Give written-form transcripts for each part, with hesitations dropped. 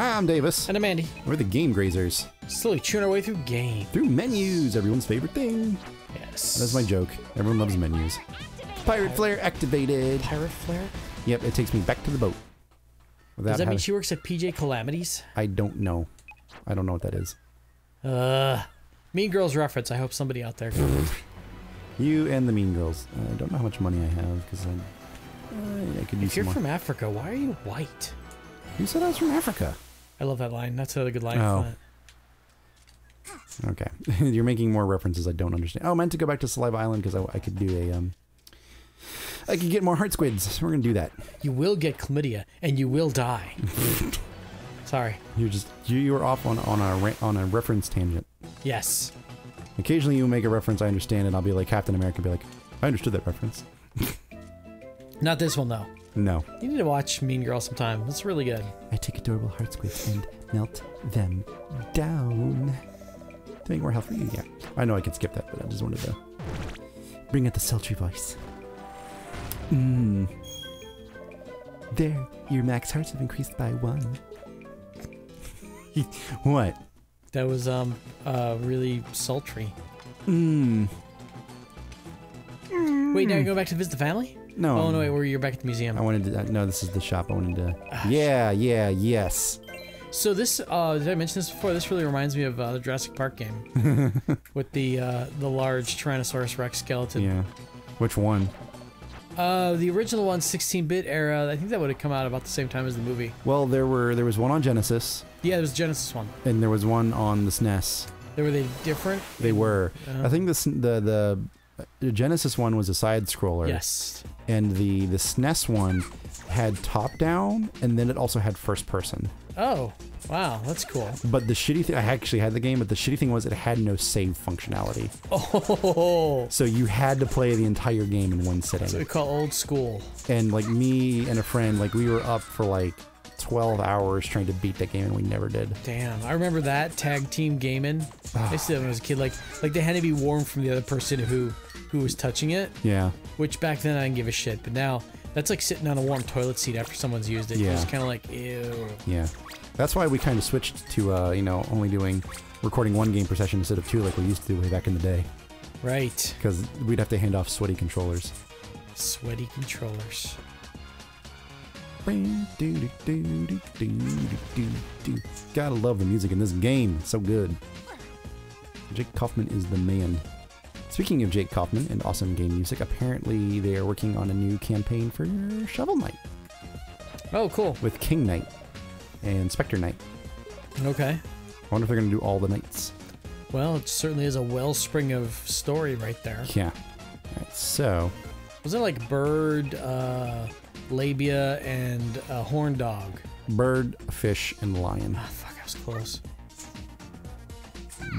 Hi, I'm Davis. And I'm Andy. We're the Game Grazers. Slowly chewing our way through games. Through menus, everyone's favorite thing. Yes. That's my joke. Everyone loves menus. Pirate flare activated. Pirate flare? Yep, it takes me back to the boat. Does that mean she works at PJ Calamities? I don't know. I don't know what that is. Mean Girls reference. I hope somebody out there. You and the Mean Girls. I don't know how much money I have because I could use some more. If you're from Africa, why are you white? You said I was from Africa. I love that line. That's another good line. Oh. Okay. You're making more references I don't understand. Oh, I meant to go back to Saliva Island because I could do a I could get more heart squids. We're gonna do that. You will get chlamydia and you will die. Sorry. You're off on a reference tangent. Yes. Occasionally you make a reference I understand and I'll be like Captain America and be like, I understood that reference. Not this one though. No. You need to watch Mean Girls sometime. It's really good. I take adorable heart squids and melt them down. To make more healthy. Yeah. I know I could skip that, but I just wanted to bring out the sultry voice. Mmm. There, your max hearts have increased by 1. What? That was really sultry. Mmm. Wait, now you're going back to visit the family? No. Oh no, wait, you're back at the museum. I wanted to. No, this is the shop. I wanted to. Yeah, yes. So this, did I mention this before? This really reminds me of the Jurassic Park game with the large Tyrannosaurus Rex skeleton. Yeah. Which one? The original one, 16-bit era. I think that would have come out about the same time as the movie. Well, there was one on Genesis. Yeah, there was a Genesis one. And there was one on the SNES. Were they different? They were. I think the Genesis one was a side scroller. Yes. And the SNES one had top down, and then it also had first person. Oh, wow, that's cool. But the shitty thing, I actually had the game, but the shitty thing was it had no save functionality. Oh. So you had to play the entire game in one sitting. That's what we call old school. And like me and a friend, like we were up for like 12 hours trying to beat that game and we never did. Damn, I remember that tag team gaming. Oh. I used to do that when I was a kid, like they had to be warm from the other person who was touching it. Yeah. Which back then I didn't give a shit, but now that's like sitting on a warm toilet seat after someone's used it. Yeah. You're just kind of like, ew. Yeah. That's why we kind of switched to, you know, only recording one game per session instead of 2 like we used to do way back in the day. Right. Because we'd have to hand off sweaty controllers. Sweaty controllers. Gotta love the music in this game. It's so good. Jake Kaufman is the man. Speaking of Jake Kaufman and awesome game music, apparently they are working on a new campaign for Shovel Knight. Oh, cool. With King Knight and Specter Knight. Okay. I wonder if they're going to do all the knights. Well, it certainly is a wellspring of story right there. Yeah. All right, so. Was it like bird, labia, and a horn dog? Bird, fish, and lion. Oh, fuck, I was close.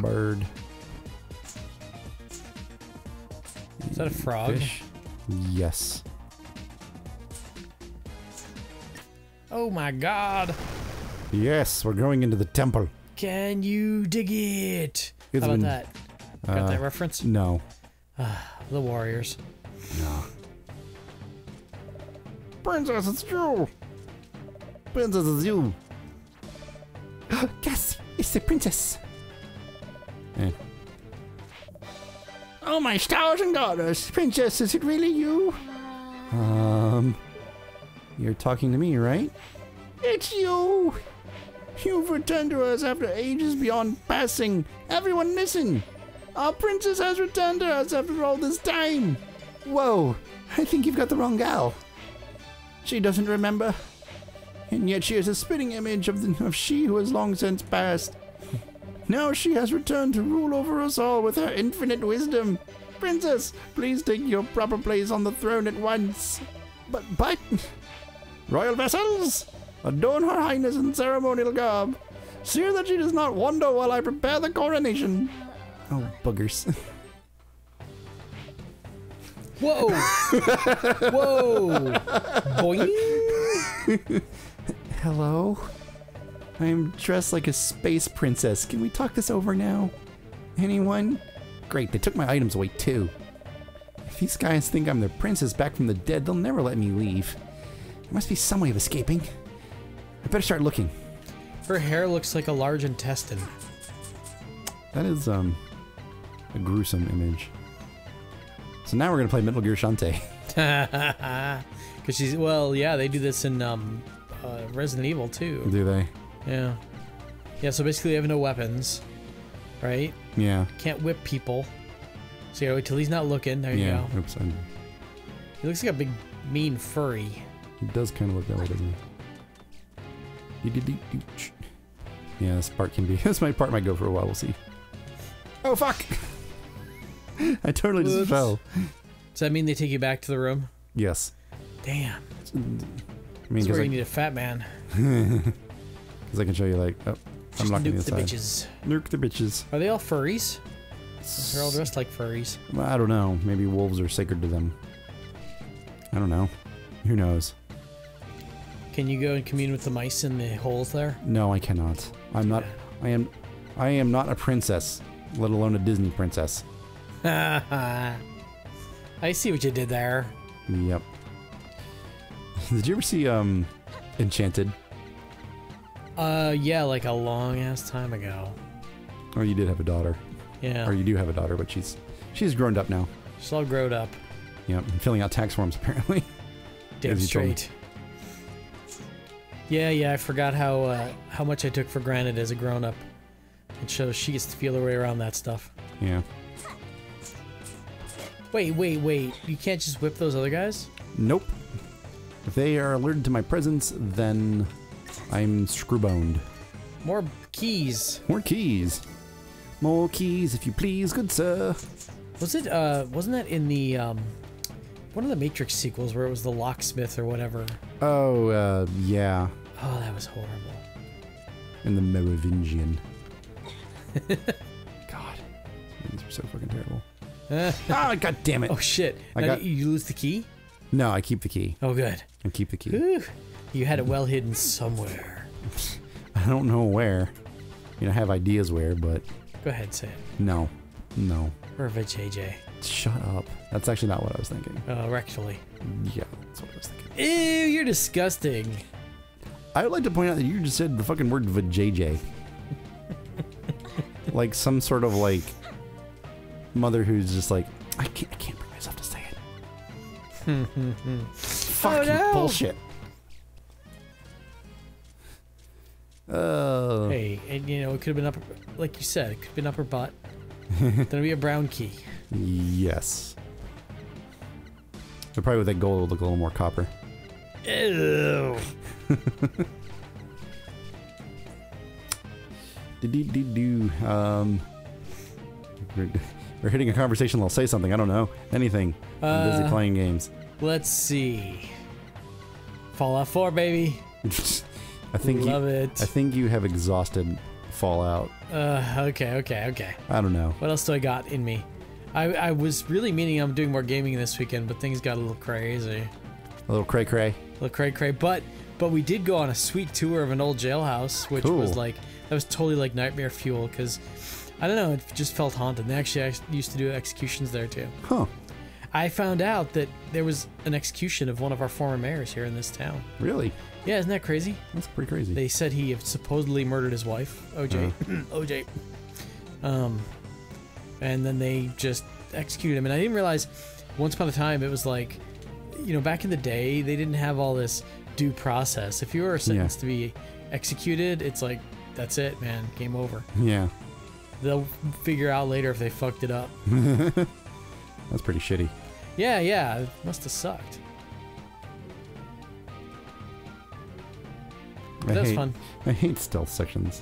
Bird. Is that a frog? Fish. Yes. Oh my god. Yes, we're going into the temple. Can you dig it? It's How about that? Got that reference? No. The Warriors. No. Princess, it's you! Princess, it's you! Yes! It's the princess! Eh. Oh my stars and garters! Princess, is it really you? You're talking to me, right? It's you! You've returned to us after ages beyond passing. Everyone listen! Our princess has returned to us after all this time! Whoa! I think you've got the wrong gal. She doesn't remember. And yet she is a spitting image of she who has long since passed. Now she has returned to rule over us all with her infinite wisdom. Princess, please take your proper place on the throne at once. But... Royal vessels, adorn her highness in ceremonial garb. See that she does not wander while I prepare the coronation. Oh, buggers. Whoa! Whoa! Boing! Hello? I am dressed like a space princess. Can we talk this over now? Anyone? Great, they took my items away too. If these guys think I'm the princess back from the dead, they'll never let me leave. There must be some way of escaping. I better start looking. Her hair looks like a large intestine. That is a gruesome image. So now we're gonna play Metal Gear Shantae. Because she's, well, yeah, they do this in Resident Evil too. Do they? Yeah. Yeah, so basically they have no weapons, right? Yeah. Can't whip people. So you gotta wait till he's not looking. There you go. Oops, he looks like a big, mean furry. He does kind of look that way, doesn't he? Yeah, this part can be. This might go for a while. We'll see. Oh fuck! I totally just fell. Does that mean they take you back to the room? Yes. Damn. I mean, that's where you need a fat man. Because I can show you, like, oh, I'm locking inside. Nuke the bitches. Nuke the bitches. Are they all furries? They're all dressed like furries. I don't know. Maybe wolves are sacred to them. I don't know. Who knows? Can you go and commune with the mice in the holes there? No, I cannot. I'm not. I am not a princess, let alone a Disney princess. I see what you did there. Yep. Did you ever see Enchanted? Yeah, like a long ass time ago. Oh, you did have a daughter. Yeah. Or you do have a daughter, but she's grown up now. She's all grown up. Yep, and filling out tax forms apparently. Damn straight. Yeah, yeah, I forgot how much I took for granted as a grown up. It shows she gets to feel her way around that stuff. Yeah. Wait, wait, wait! You can't just whip those other guys? Nope. If they are alerted to my presence, then I'm screwboned. More keys. More keys. More keys, if you please, good sir. Was it? Wasn't that in the one of the Matrix sequels where it was the locksmith or whatever? Oh, yeah. Oh, that was horrible. In the Merovingian. God, these are so fucking terrible. Ah, god damn it. Oh shit. You lose the key? No, I keep the key. Oh good. I keep the key. Whew. You had it well hidden somewhere. I don't know where. You know, I have ideas where, but... Go ahead, say it. No. No. Perfect, JJ. Shut up. That's actually not what I was thinking. Oh, rectally. Yeah, that's what I was thinking. Ew, you're disgusting. I would like to point out that you just said the fucking word vajayjay. Like some sort of like... mother who's just like, I can't bring myself to say it. Fucking bullshit. Oh. Hey, and you know, it could have been up, like you said, it could have been upper butt. Then it'd be a brown key. Yes. But probably with that gold, it would look a little more copper. Ew. We're hitting a conversation, they'll say something, I don't know. Anything. I'm busy playing games. Let's see. Fallout 4, baby. I think you have exhausted Fallout. Okay. I don't know. What else do I got in me? I was really meaning I'm doing more gaming this weekend, but things got a little crazy. A little cray-cray. A little cray-cray, but we did go on a sweet tour of an old jailhouse, which was like, that was totally like nightmare fuel, because I don't know, it just felt haunted. They actually used to do executions there too. Huh. I found out that there was an execution of one of our former mayors here in this town. Really? Yeah, isn't that crazy? That's pretty crazy. They said he supposedly murdered his wife, OJ. OJ. And then they just executed him. And I didn't realize, once upon a time, it was like, you know, back in the day, they didn't have all this due process. If you were sentenced to be executed, it's like, that's it, man. Game over. Yeah. They'll figure out later if they fucked it up. That's pretty shitty. Yeah, yeah. It must have sucked. That was fun. I hate stealth sections.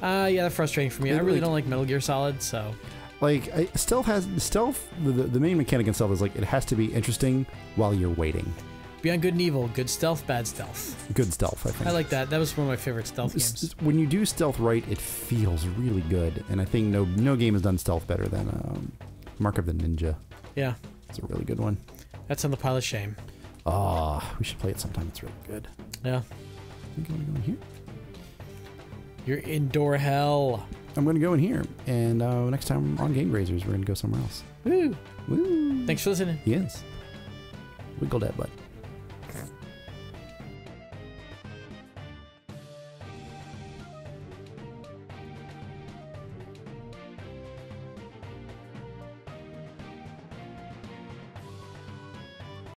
Yeah, they're frustrating for me. I really don't like Metal Gear Solid, so... Like, the main mechanic in stealth is, like, it has to be interesting while you're waiting. Beyond Good and Evil, good stealth, bad stealth. Good stealth, I think. I like that. That was one of my favorite stealth games. When you do stealth right, it feels really good, and I think no game has done stealth better than Mark of the Ninja. Yeah, it's a really good one. That's on the pile of shame. Ah, we should play it sometime. It's really good. Yeah. I'm gonna go in here. You're indoor hell. I'm gonna go in here, and next time on Game Grazers, we're gonna go somewhere else. Woo! Woo! Thanks for listening. Yes. Wiggle that butt.